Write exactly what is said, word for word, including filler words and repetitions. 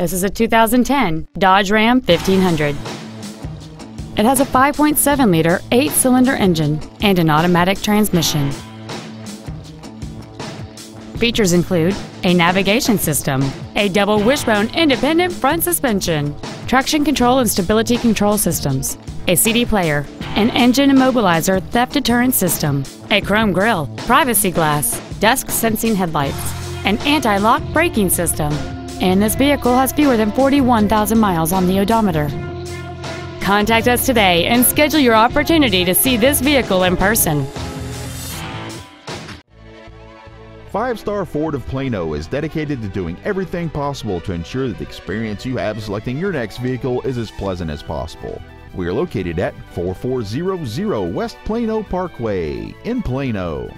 This is a two thousand ten Dodge Ram fifteen hundred. It has a five point seven liter eight-cylinder engine and an automatic transmission. Features include a navigation system, a double wishbone independent front suspension, traction control and stability control systems, a C D player, an engine immobilizer theft deterrent system, a chrome grille, privacy glass, dusk sensing headlights, an anti-lock braking system, and this vehicle has fewer than forty-one thousand miles on the odometer. Contact us today and schedule your opportunity to see this vehicle in person. Five Star Ford of Plano is dedicated to doing everything possible to ensure that the experience you have selecting your next vehicle is as pleasant as possible. We are located at four four zero zero West Plano Parkway in Plano.